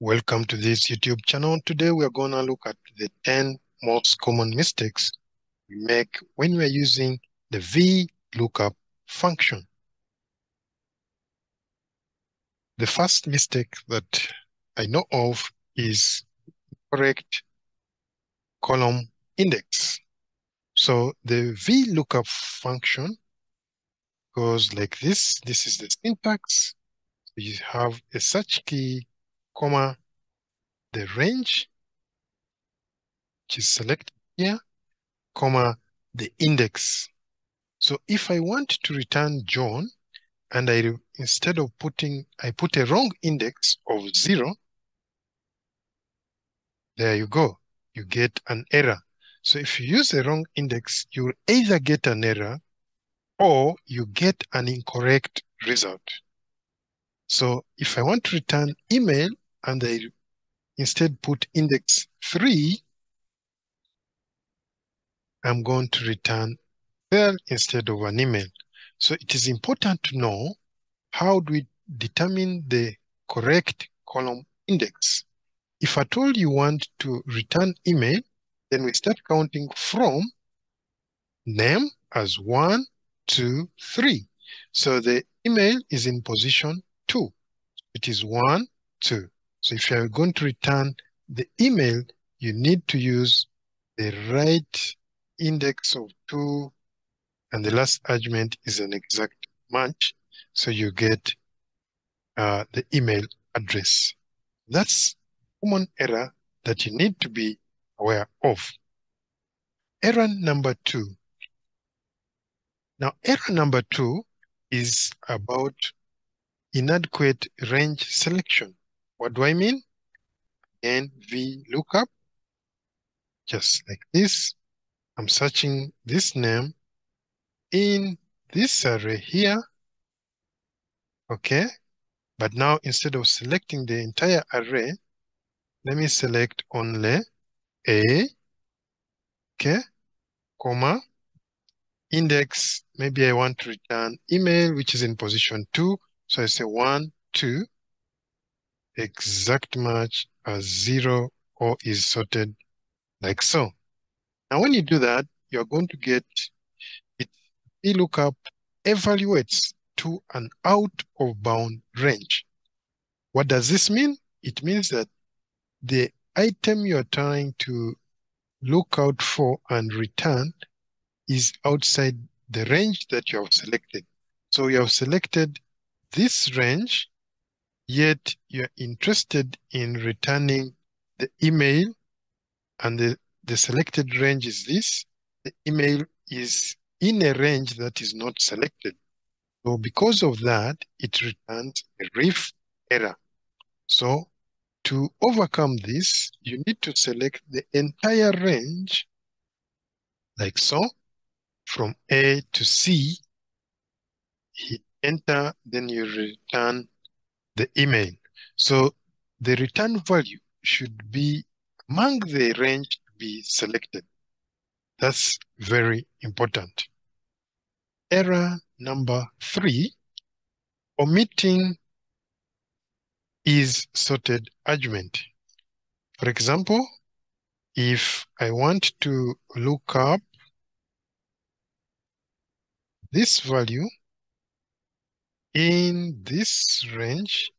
Welcome to this YouTube channel. Today we are going to look at the 10 most common mistakes we make when we are using the VLOOKUP function. The first mistake that I know of is incorrect column index. So the VLOOKUP function goes like this. This is the syntax. You have a search key, comma, the range, which is selected here, comma, the index. So if I want to return John, and I put a wrong index of 0, there you go. You get an error. So if you use a wrong index, you'll either get an error or you get an incorrect result. So if I want to return email and I instead put index 3, I'm going to return email instead of an email. So it is important to know how do we determine the correct column index. If at all you want to return email, then we start counting from name as 1, 2, 3. So the email is in position 2. It is 1, 2. So if you are going to return the email, you need to use the right index of 2, and the last argument is an exact match. So you get the email address. That's a common error that you need to be aware of. Error number 2. Now, error number 2 is about inadequate range selection. What do I mean? Again, VLOOKUP, just like this. I'm searching this name in this array here, okay? But now instead of selecting the entire array, let me select only A, okay, comma, index, maybe I want to return email, which is in position 2. So I say 1, 2, exact match as 0 or is sorted like so. Now, when you do that, you're going to get it. VLOOKUP evaluates to an out of bound range. What does this mean? It means that the item you're trying to look out for and return is outside the range that you have selected. So you have selected this range, yet you're interested in returning the email, and the selected range is this. The email is in a range that is not selected. So because of that, it returns a RIF error. So to overcome this, you need to select the entire range, like so, from A to C, hit enter, then you return the email. So the return value should be among the range to be selected. That's very important. Error number 3, omitting is sorted argument. For example, if I want to look up this value in this range,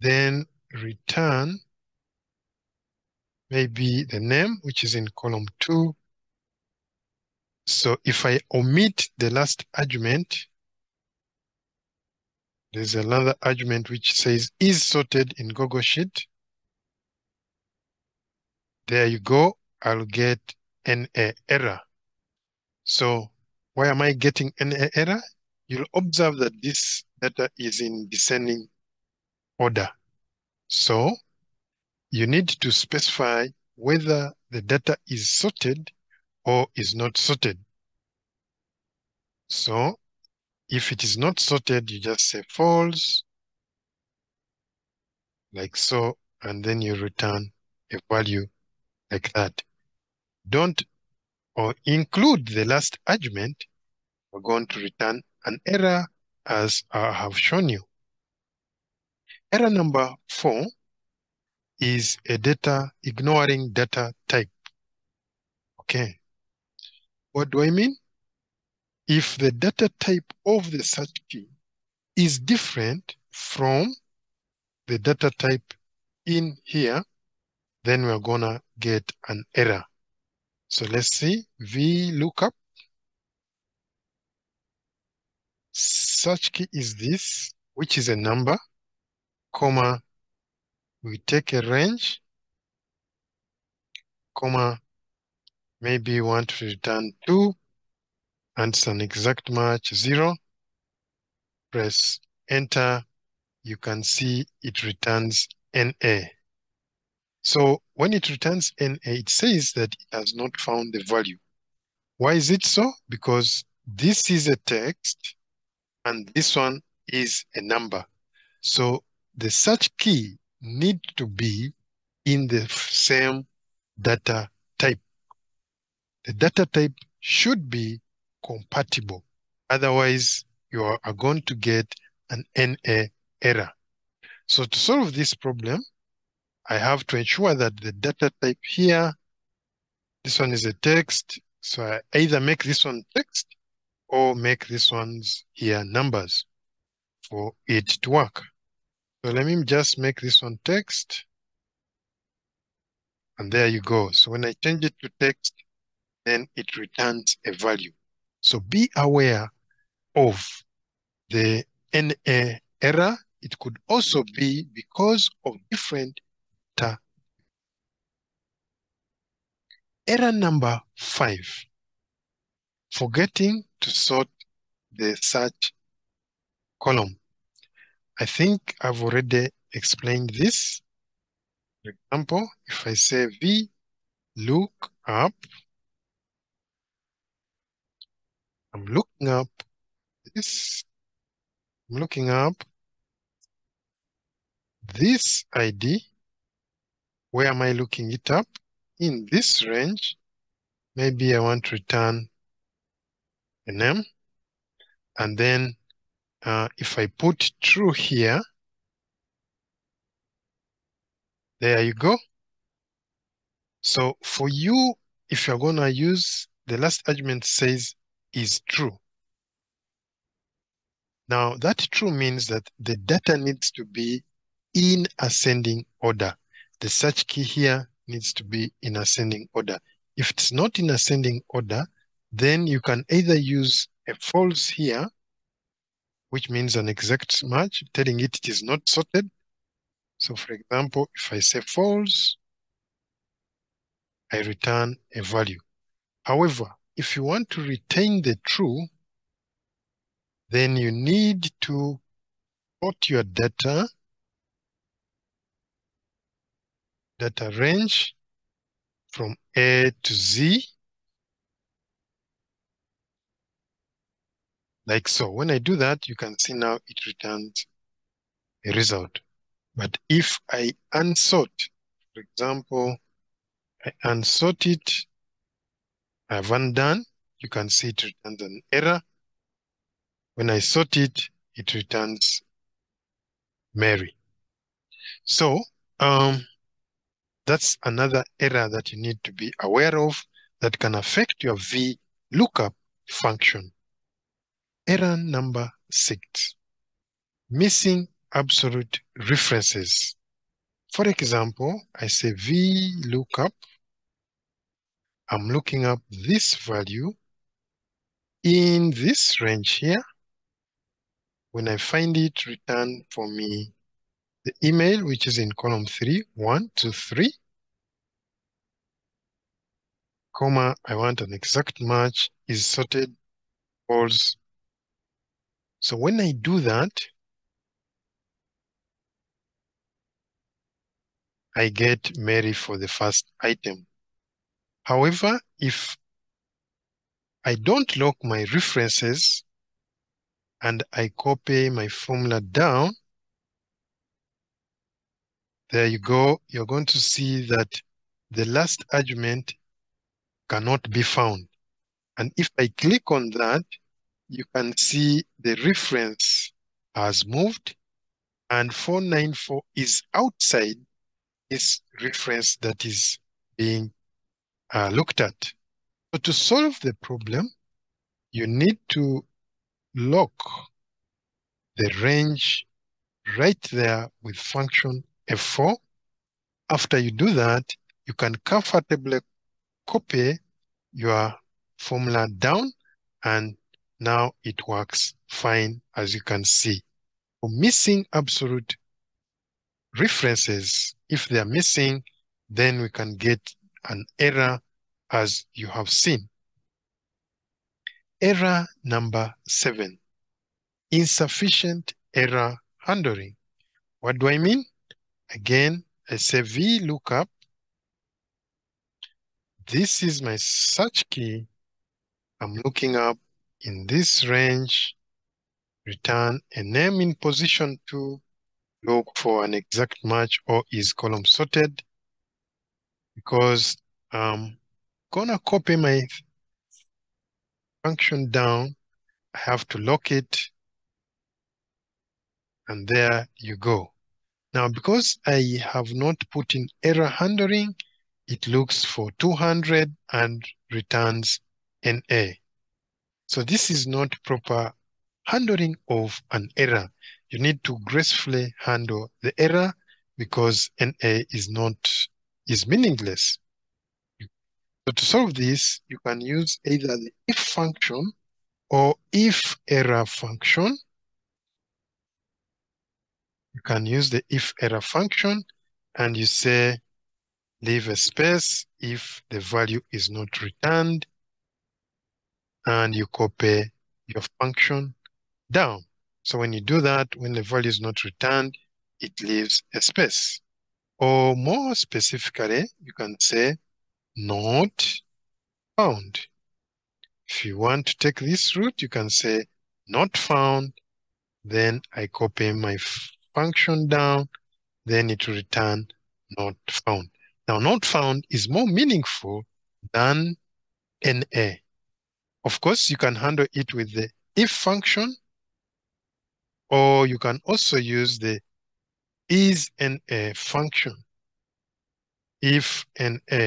then return maybe the name, which is in column 2. So if I omit the last argument, there's another argument which says is sorted in Google Sheet. There you go. I'll get an error. So why am I getting an error? You'll observe that this data is in descending order. So you need to specify whether the data is sorted or is not sorted. So if it is not sorted, you just say false, like so, and then you return a value like that. Don't or include the last argument. We're going to return an error as I have shown you. Error number 4 is a data ignoring data type. Okay. What do I mean? If the data type of the search key is different from the data type in here, then we're gonna get an error. So let's see, VLOOKUP. Search key is this, which is a number, comma, we take a range, comma, maybe you want to return 2, and it's an exact match 0. Press enter, you can see it returns NA. So when it returns NA, it says that it has not found the value. Why is it so? Because this is a text and this one is a number. So the search key needs to be in the same data type. The data type should be compatible. Otherwise, you are going to get an NA error. So to solve this problem, I have to ensure that the data type here, this one is a text, so I either make this one text or make this one's here numbers for it to work. So let me just make this one text, and there you go. So when I change it to text, then it returns a value. So be aware of the NA error. It could also be because of different data. Error number 5, forgetting to sort the search column. I think I've already explained this. For example, if I say VLOOKUP, I'm looking up this, I'm looking up this ID. Where am I looking it up? In this range. Maybe I want to return a name. And then if I put true here, there you go. So for you, if you're going to use the last argument says is true. Now that true means that the data needs to be in ascending order. The search key here needs to be in ascending order. If it's not in ascending order, then you can either use a false here, which means an exact match, telling it it is not sorted. So for example, if I say false, I return a value. However, if you want to retain the true, then you need to sort your data range from A to Z, like so. When I do that, you can see now it returns a result. But if I unsort, for example, I unsort it, I've undone, you can see it returns an error. When I sort it, it returns Mary. So, that's another error that you need to be aware of that can affect your VLOOKUP function. Error number 6, missing absolute references. For example, I say VLOOKUP. I'm looking up this value in this range here. When I find it, return for me the email, which is in column 3, 1, 2, 3, comma, I want an exact match, is sorted, false. So when I do that, I get Mary for the first item. However, if I don't lock my references and I copy my formula down, there you go. You're going to see that the last argument cannot be found. And if I click on that, you can see the reference has moved and 494 is outside this reference that is being looked at. So to solve the problem, you need to lock the range right there with function F4. After you do that, you can comfortably copy your formula down, and now it works fine, as you can see. For missing absolute references, if they are missing, then we can get an error as you have seen. Error number 7, insufficient error handling. What do I mean? Again, I say VLOOKUP. This is my search key. I'm looking up in this range, return a name in position 2, look for an exact match or is column sorted, because I'm gonna copy my function down. I have to lock it, and there you go. Now, because I have not put in error handling, it looks for 200 and returns NA. So this is not proper handling of an error. You need to gracefully handle the error, because NA is meaningless. So to solve this, you can use either the if function or if error function. You can use the if error function, and you say leave a space if the value is not returned, and you copy your function down. So when you do that, when the value is not returned, it leaves a space. Or more specifically, you can say not found. If you want to take this route, you can say not found, then I copy my function down, then it will return not found. Now, not found is more meaningful than NA. Of course, you can handle it with the if function, or you can also use the is NA function, if NA.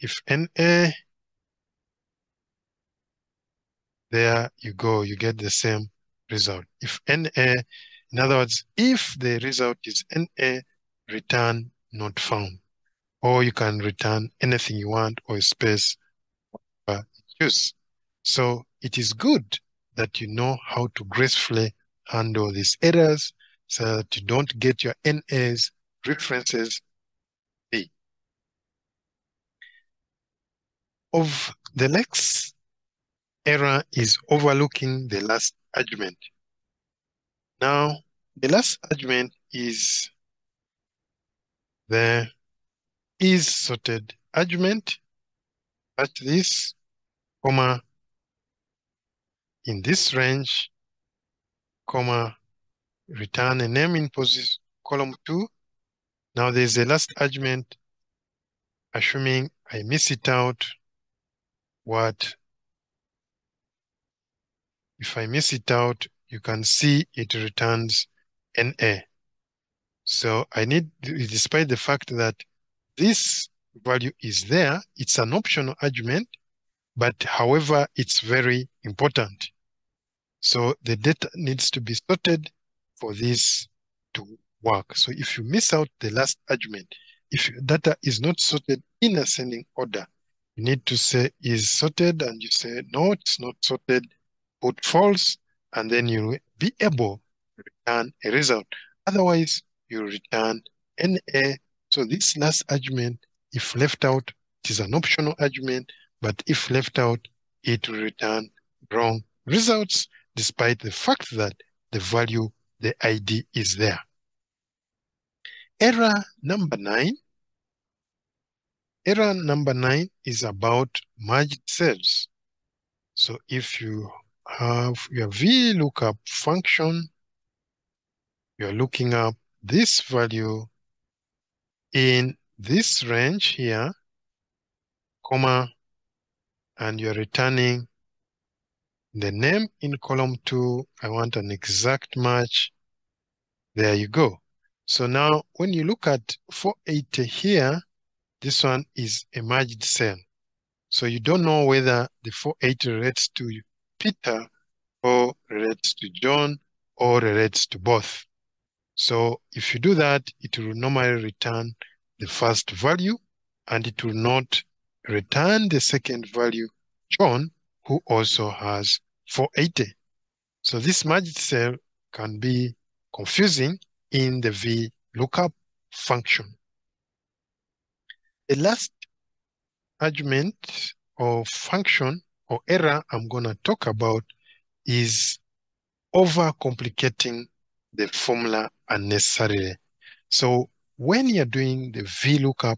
If NA, there you go, you get the same result. If NA, in other words, if the result is NA, return not found. Or you can return anything you want or space you choose. So it is good that you know how to gracefully handle these errors so that you don't get your NA's references. Of the next error is overlooking the last argument. Now, the last argument is the is sorted argument. At this, comma, in this range, comma, return a name in position column 2. Now there's the last argument. Assuming I miss it out, what if I miss it out? You can see it returns NA. So I need, despite the fact that this value is there, it's an optional argument, but however, it's very important. So the data needs to be sorted for this to work. So if you miss out the last argument, if your data is not sorted in ascending order, you need to say is sorted, and you say no, it's not sorted, put false, and then you'll be able to return a result. Otherwise, you return NA. So this last argument, if left out, it is an optional argument, but if left out, it will return wrong results, despite the fact that the value, the ID is there. Error number 9. Error number 9 is about merged cells. So if you have your VLOOKUP function, you're looking up this value in this range here, comma, and you're returning the name in column 2. I want an exact match There you go. So now when you look at 480 here, this one is a merged cell. So you don't know whether the 480 relates to Peter or relates to John or relates to both. So if you do that, it will normally return the first value and it will not return the second value, John, who also has 480. So this merged cell can be confusing in the VLOOKUP function. The last argument or function or error I'm going to talk about is overcomplicating the formula unnecessarily. So when you're doing the VLOOKUP,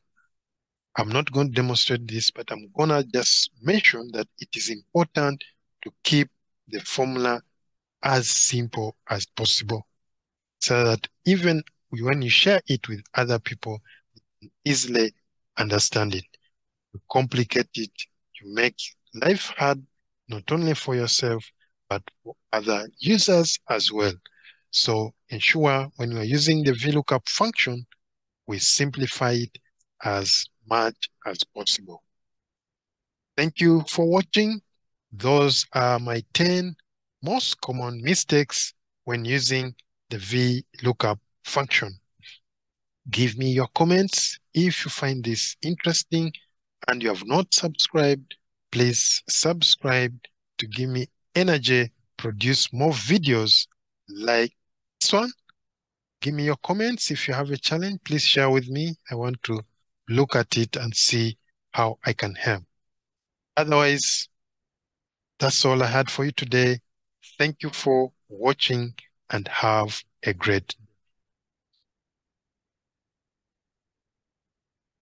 I'm not going to demonstrate this, but I'm going to just mention that it is important to keep the formula as simple as possible so that even when you share it with other people, you can easily understand it. You complicate it, you make life hard, not only for yourself, but for other users as well. So ensure when you are using the VLOOKUP function, we simplify it as much as possible. Thank you for watching. Those are my 10 most common mistakes when using the VLOOKUP function. Give me your comments if you find this interesting and you have not subscribed, please subscribe to give me energy, produce more videos like this one. Give me your comments. If you have a challenge, please share with me. I want to look at it and see how I can help. Otherwise, that's all I had for you today. Thank you for watching and have a great day.